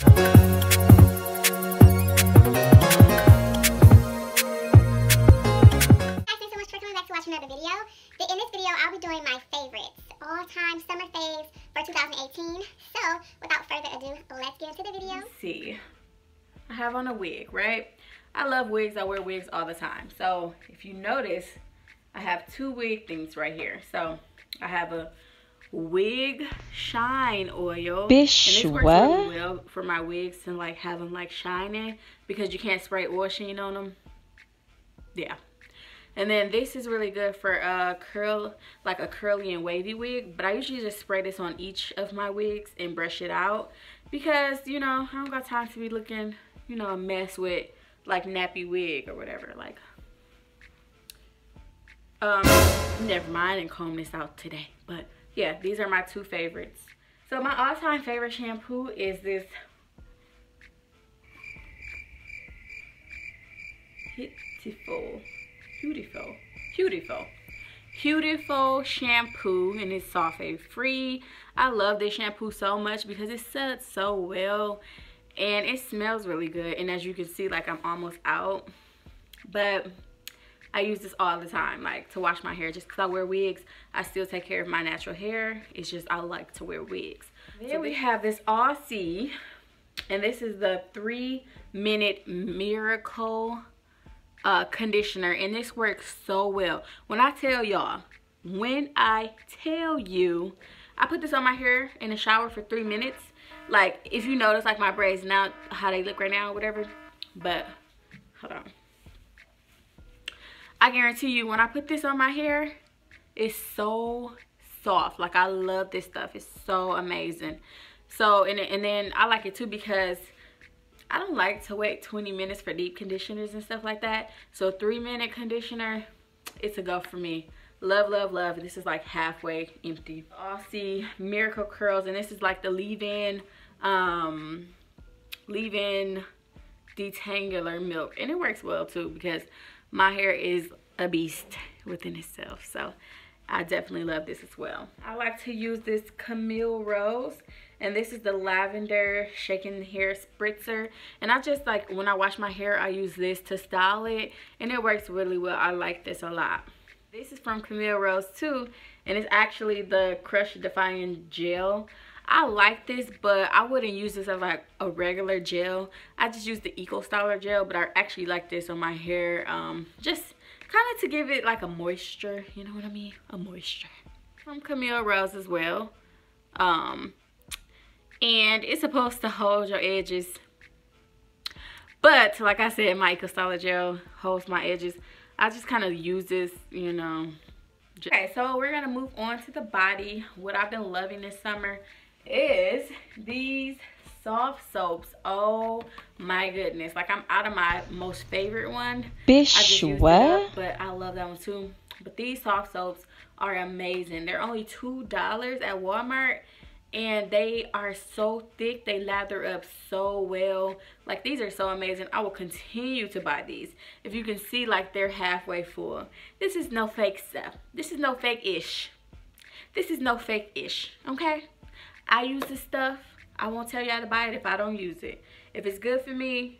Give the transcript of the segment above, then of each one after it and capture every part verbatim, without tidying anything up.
Another video. In this video, I'll be doing my favorites, all-time summer faves for two thousand eighteen. So, without further ado, let's get into the video. Let's see, I have on a wig, right? I love wigs. I wear wigs all the time. So, if you notice, I have two wig things right here. So, I have a wig shine oil. Bish, and this works really well for my wigs to like have them like shining because you can't spray oil sheen on them. Yeah. And then this is really good for uh, curl, like a curly and wavy wig. But I usually just spray this on each of my wigs and brush it out. Because, you know, I don't got time to be looking, you know, a mess with like nappy wig or whatever. Like, um, never mind and comb this out today. But yeah, these are my two favorites. So my all-time favorite shampoo is this. Beautiful. Beautiful, beautiful, beautiful shampoo, and it's sulfate free. I love this shampoo so much because it suds so well and it smells really good. And as you can see, like, I'm almost out, but I use this all the time, like, to wash my hair. Just because I wear wigs, I still take care of my natural hair. It's just I like to wear wigs. Then we have this Aussie, and this is the three minute miracle Uh, conditioner, and this works so well. When I tell y'all, when I tell you, I put this on my hair in the shower for three minutes. Like, if you notice, like, my braids now, how they look right now, whatever. But hold on, I guarantee you, when I put this on my hair, it's so soft. Like, I love this stuff. It's so amazing. So, and and then I like it too because I don't like to wait twenty minutes for deep conditioners and stuff like that. So three minute conditioner, it's a go for me. Love, love, love. This is like halfway empty. Aussie Miracle Curls, and this is like the leave-in, um, leave-in detangler milk. And it works well too because my hair is a beast within itself. So I definitely love this as well. I like to use this Camille Rose, and this is the lavender shaking hair spritzer. And I just, like, when I wash my hair, I use this to style it, and it works really well. I like this a lot. This is from Camille Rose too, and it's actually the Crush Defying Gel. I like this, but I wouldn't use this as like a regular gel. I just use the Eco Styler gel, but I actually like this on my hair, um, just kind of to give it like a moisture. You know what I mean? A moisture. From Camille Rose as well. Um... And it's supposed to hold your edges, but like I said, my Eco Styler gel holds my edges. I just kind of use this, you know. Okay, so we're gonna move on to the body. What I've been loving this summer is these soft soaps. Oh my goodness, like, I'm out of my most favorite one. Bish, I just used what? It up, but I love that one too. But these soft soaps are amazing. They're only two dollars at Walmart. And they are so thick. They lather up so well. Like, these are so amazing. I will continue to buy these. If you can see, like, they're halfway full. This is no fake stuff. This is no fake-ish. This is no fake-ish, okay? I use this stuff. I won't tell y'all to buy it if I don't use it. If it's good for me,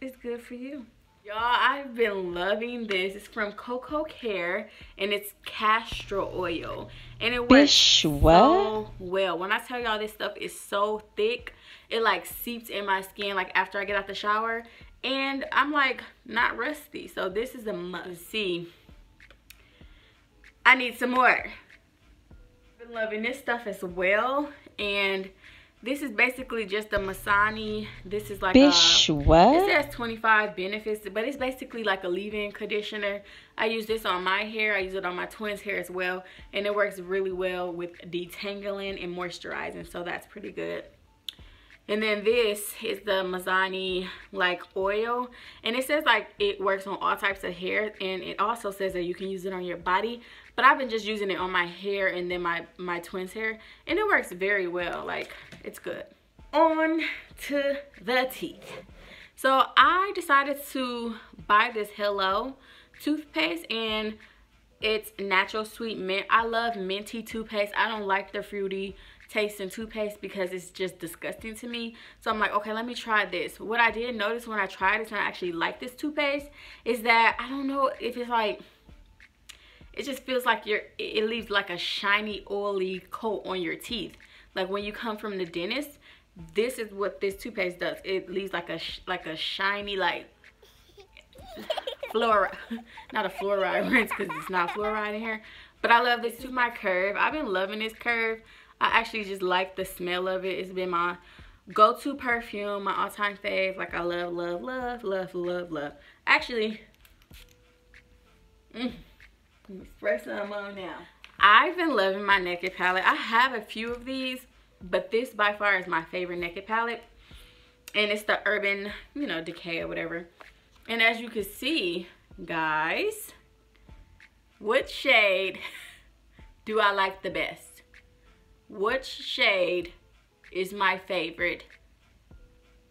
it's good for you. Y'all, I've been loving this. It's from Coco Care, and it's castor oil, and it works so well. When I tell y'all, this stuff is so thick, it like seeps in my skin like after I get out the shower, and I'm like not rusty. So this is a must see. I need some more. I've been loving this stuff as well, and this is basically just the Mizani. This is like Bish, a, what? It says twenty-five benefits, but it's basically like a leave-in conditioner. I use this on my hair. I use it on my twins' hair as well. And it works really well with detangling and moisturizing. So that's pretty good. And then this is the Mizani like oil. And it says like it works on all types of hair. And it also says that you can use it on your body. But I've been just using it on my hair and then my, my twins' hair. And it works very well. Like, it's good. On to the teeth. So I decided to buy this Hello toothpaste, and it's natural sweet mint. I love minty toothpaste. I don't like the fruity taste in toothpaste because it's just disgusting to me. So I'm like, okay, let me try this. What I did notice when I tried this and I actually like this toothpaste is that I don't know if it's like, it just feels like you're, it leaves like a shiny, oily coat on your teeth. Like when you come from the dentist, this is what this toothpaste does. It leaves like a sh like a shiny, like fluoride, not a fluoride rinse because it's not fluoride in here. But I love this. This is my Curve. I've been loving this Curve. I actually just like the smell of it. It's been my go-to perfume, my all-time fave. Like I love, love, love, love, love, love. Actually, mm, let me spray some on now. I've been loving my Naked palette. I have a few of these, but this by far is my favorite Naked palette. And it's the Urban, you know, Decay or whatever. And as you can see, guys, what shade do I like the best? Which shade is my favorite?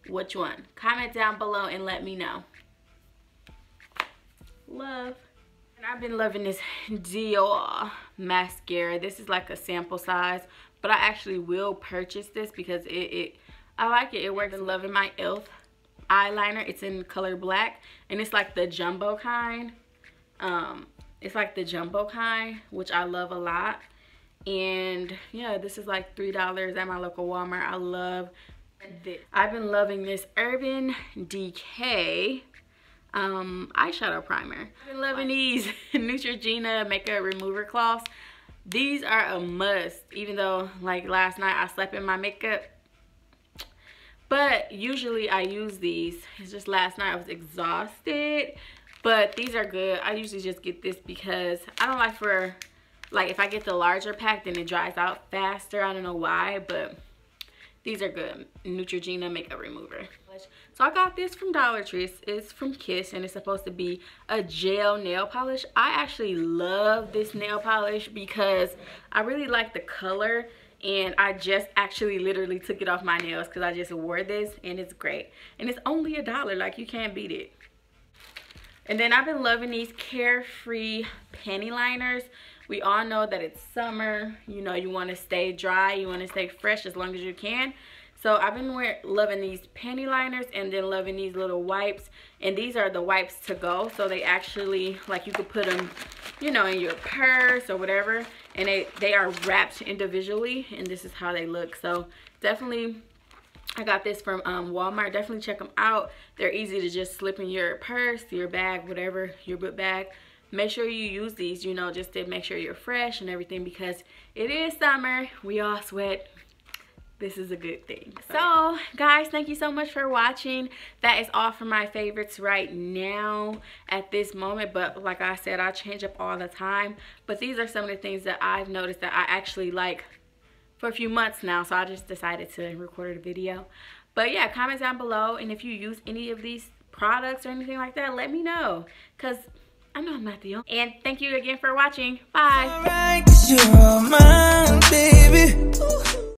Which one? Comment down below and let me know. Love. And I've been loving this Dior mascara. This is like a sample size, but I actually will purchase this because it, it I like it. It works. I've been loving my Elf eyeliner. It's in color black and it's like the jumbo kind. Um, it's like the jumbo kind, which I love a lot. And yeah, this is like three dollars at my local Walmart. I love this. I've been loving this Urban Decay um eyeshadow primer. I've been loving these Neutrogena makeup remover cloths. These are a must, even though like last night I slept in my makeup, but usually I use these. It's just last night I was exhausted, but these are good. I usually just get this because I don't like for like if I get the larger pack, then it dries out faster. I don't know why, but these are good. Neutrogena makeup remover. So I got this from Dollar Tree. It's from Kiss and it's supposed to be a gel nail polish. I actually love this nail polish because I really like the color. And I just actually literally took it off my nails because I just wore this and it's great. And it's only a dollar. Like you can't beat it. And then I've been loving these Carefree panty liners. We all know that it's summer. You know, you want to stay dry. You want to stay fresh as long as you can. So I've been wearing, loving these panty liners and then loving these little wipes. And these are the wipes to go. So they actually, like you could put them, you know, in your purse or whatever. And they, they are wrapped individually. And this is how they look. So definitely, I got this from um, Walmart. Definitely check them out. They're easy to just slip in your purse, your bag, whatever, your book bag. Make sure you use these, you know, just to make sure you're fresh and everything because it is summer. We all sweat. This is a good thing. So guys, thank you so much for watching. That is all for my favorites right now at this moment, but like I said, I change up all the time. But these are some of the things that I've noticed that I actually like for a few months now, so I just decided to record a video. But yeah, comment down below, and if you use any of these products or anything like that, let me know, because I know I'm not the only. And thank you again for watching. Bye.